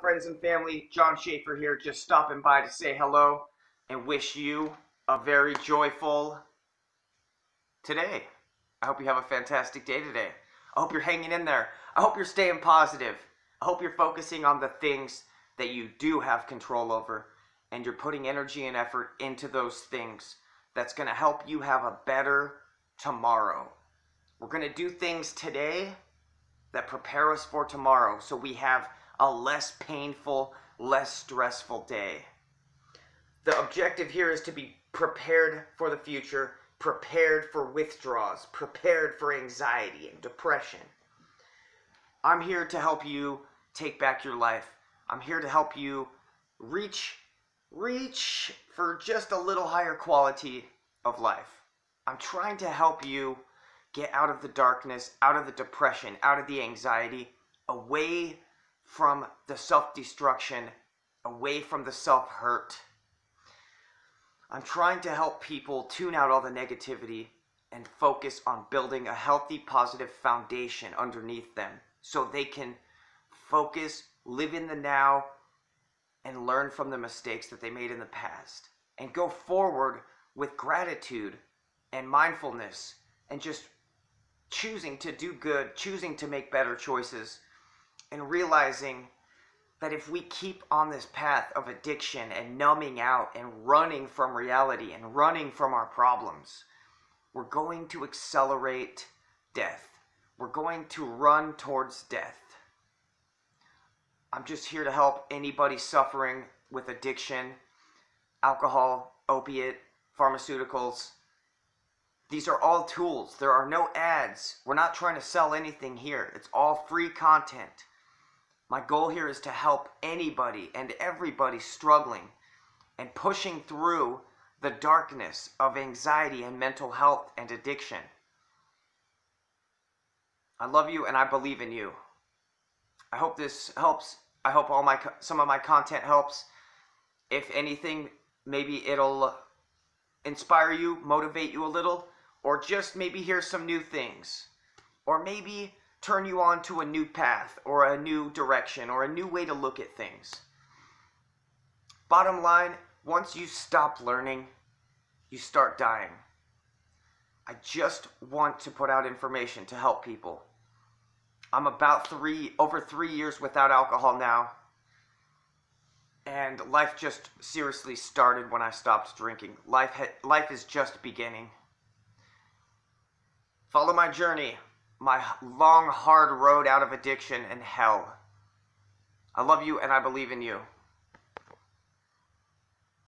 Friends and family, John Schaefer here, just stopping by to say hello and wish you a very joyful today. I hope you have a fantastic day today. I hope you're hanging in there. I hope you're staying positive. I hope you're focusing on the things that you do have control over, and you're putting energy and effort into those things. That's going to help you have a better tomorrow. We're going to do things today that prepare us for tomorrow, so we have a less painful, less stressful day. The objective here is to be prepared for the future, prepared for withdrawals, prepared for anxiety and depression. I'm here to help you take back your life. I'm here to help you reach for just a little higher quality of life. I'm trying to help you get out of the darkness, out of the depression, out of the anxiety, away from the self-destruction, away from the self-hurt. I'm trying to help people tune out all the negativity and focus on building a healthy, positive foundation underneath them so they can focus, live in the now, and learn from the mistakes that they made in the past, and go forward with gratitude and mindfulness and just choosing to do good, choosing to make better choices, and realizing that if we keep on this path of addiction and numbing out and running from reality and running from our problems, we're going to accelerate death. We're going to run towards death. I'm just here to help anybody suffering with addiction, alcohol, opiate, pharmaceuticals. These are all tools. There are no ads. We're not trying to sell anything here. It's all free content. My goal here is to help anybody and everybody struggling and pushing through the darkness of anxiety and mental health and addiction. I love you and I believe in you. I hope this helps. I hope some of my content helps. If anything, maybe it'll inspire you, motivate you a little, or just maybe hear some new things, or maybe turn you on to a new path or a new direction or a new way to look at things. Bottom line, once you stop learning, you start dying. I just want to put out information to help people. I'm about over three years without alcohol now, and life just seriously started when I stopped drinking. Life is just beginning. Follow my journey, my long, hard road out of addiction and hell. I love you and I believe in you.